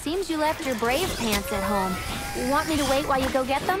Seems you left your brave pants at home. Want me to wait while you go get them?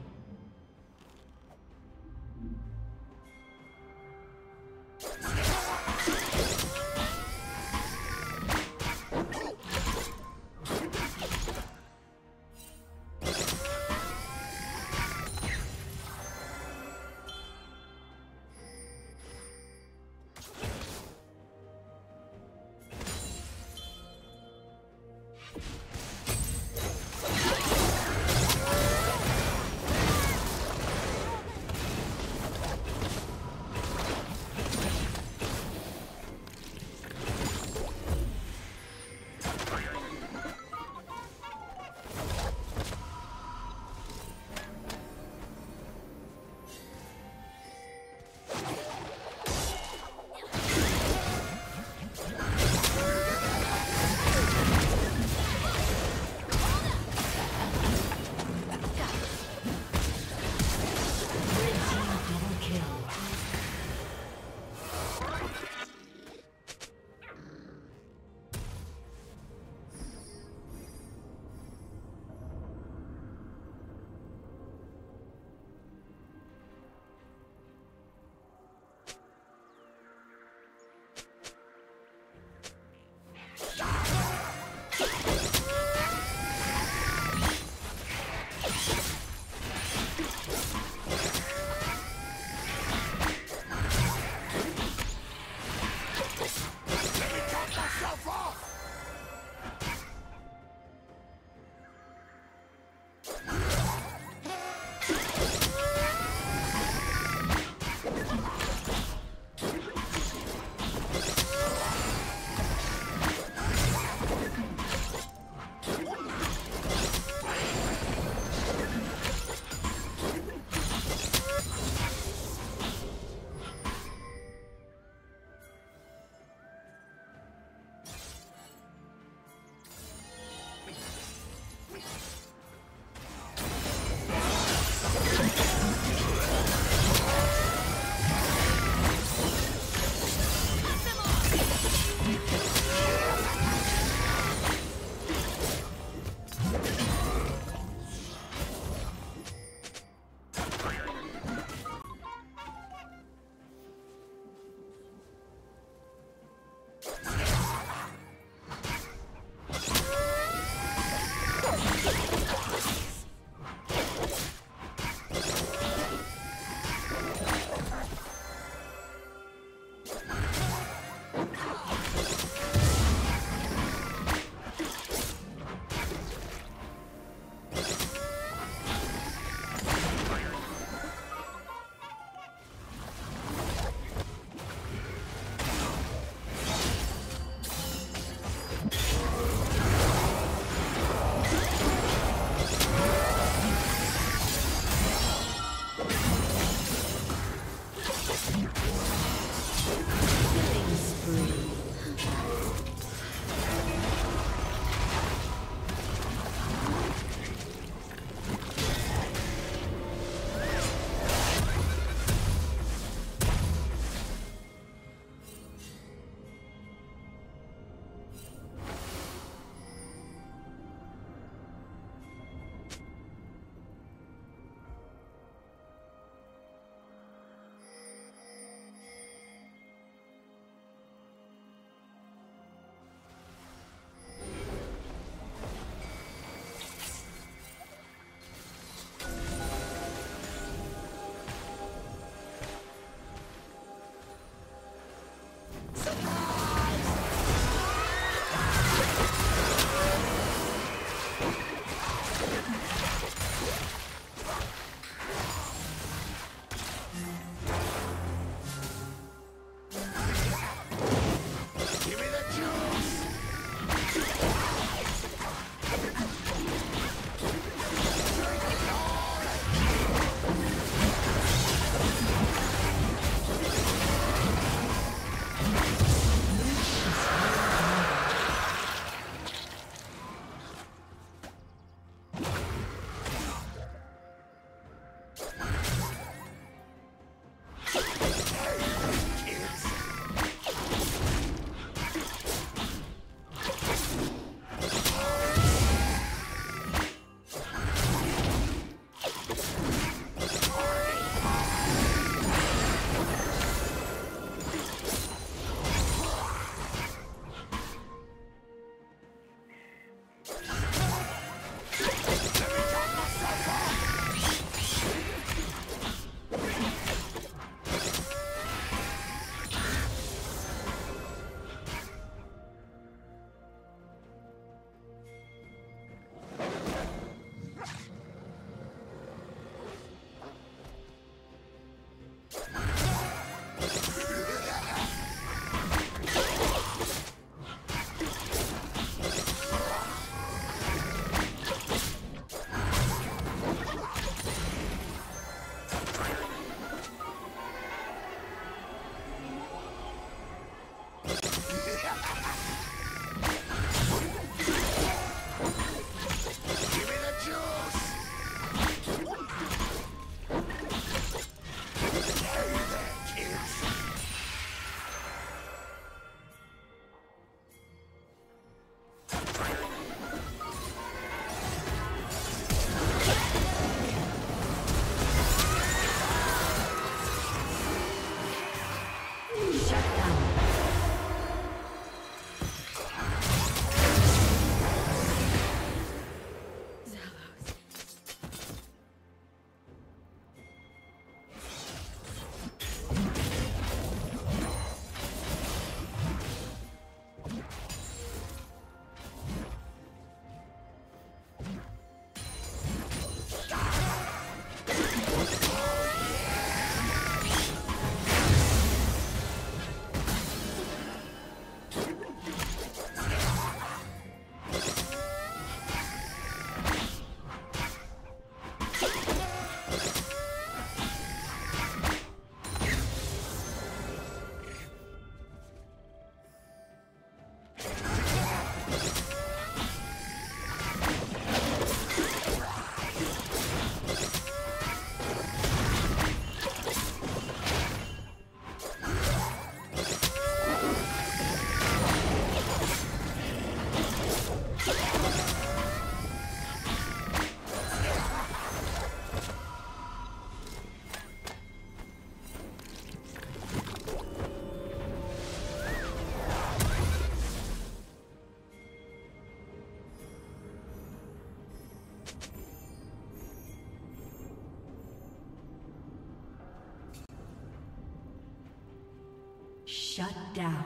Shut down.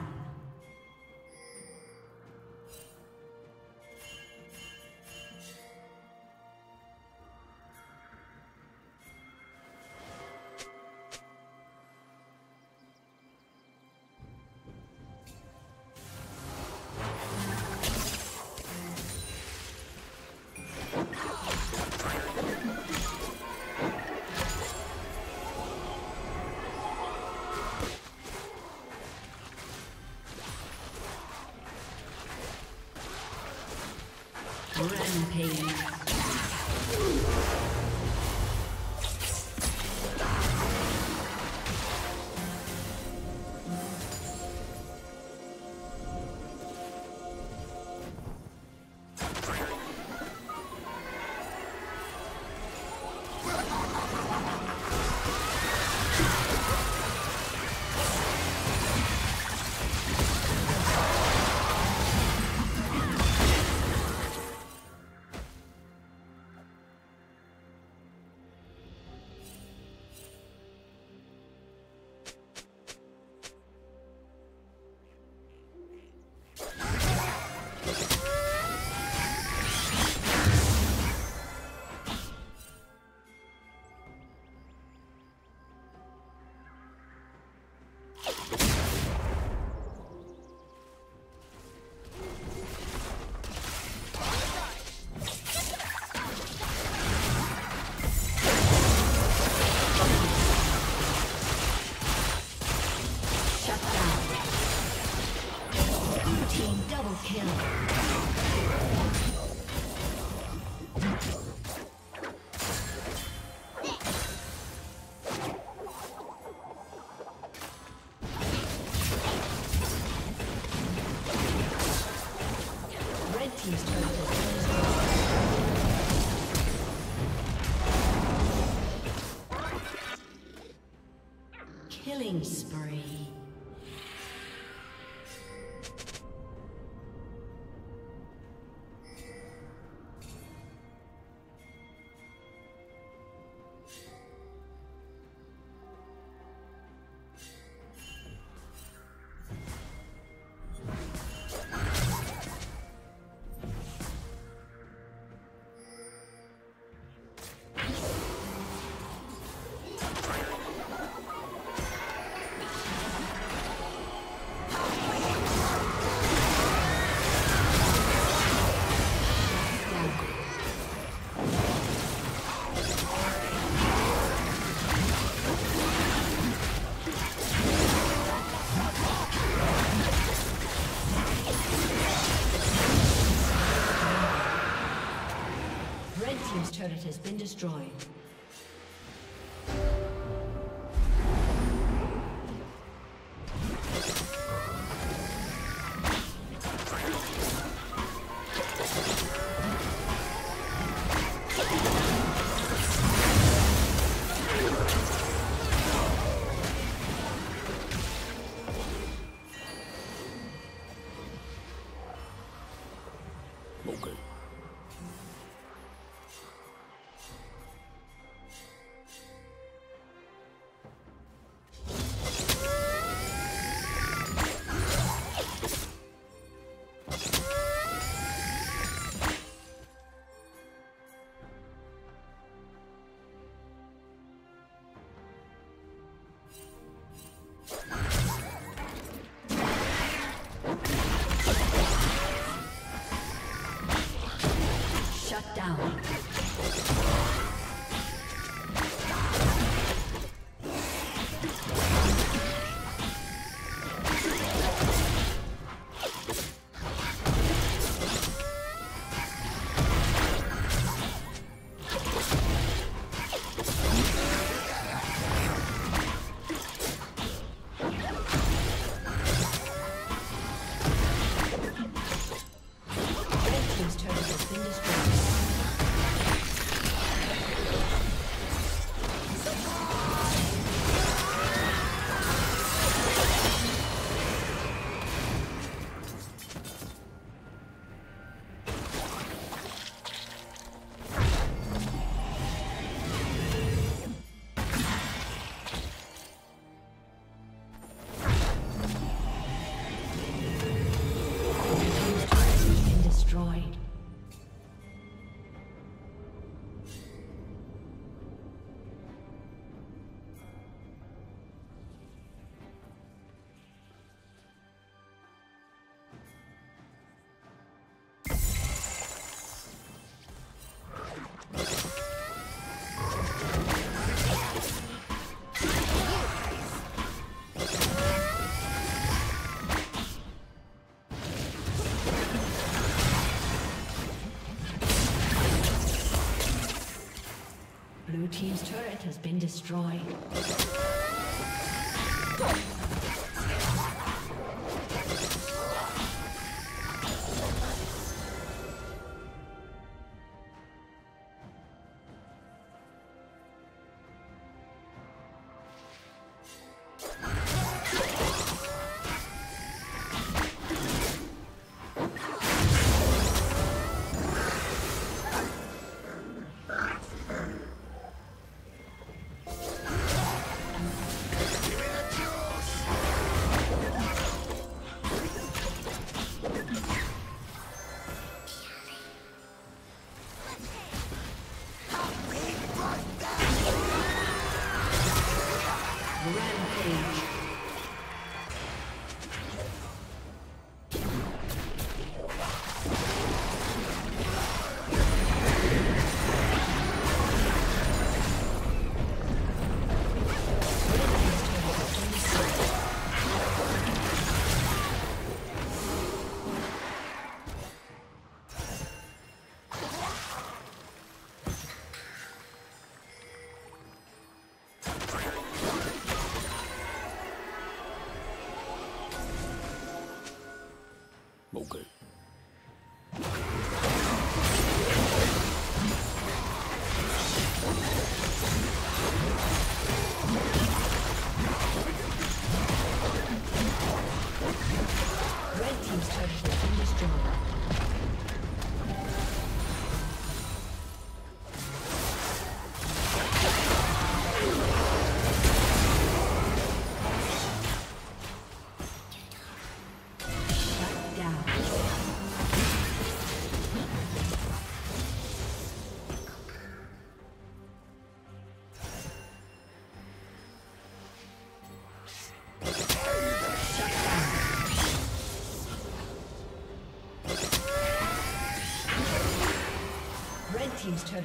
Rampage. Killing spree. His turret has been destroyed. has been destroyed. Team's turret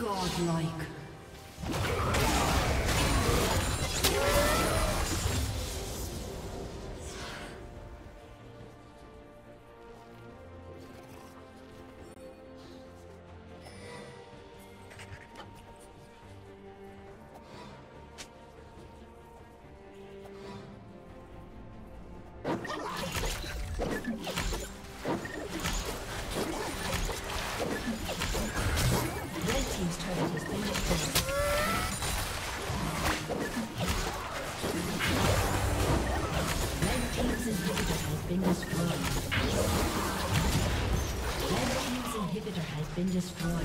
Godlike. Been destroyed.